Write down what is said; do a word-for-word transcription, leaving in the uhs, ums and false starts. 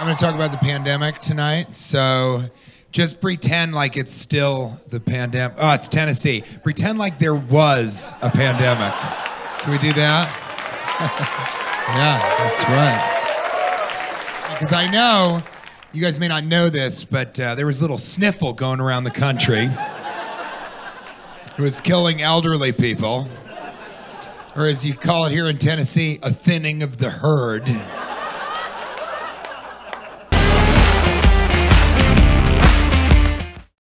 I'm going to talk about the pandemic tonight. So just pretend like it's still the pandemic. Oh, it's Tennessee. Pretend like there was a pandemic. Can we do that? Yeah, that's right. Because I know, you guys may not know this, but uh, there was a little sniffle going around the country. It was killing elderly people. Or as you call it here in Tennessee, a thinning of the herd.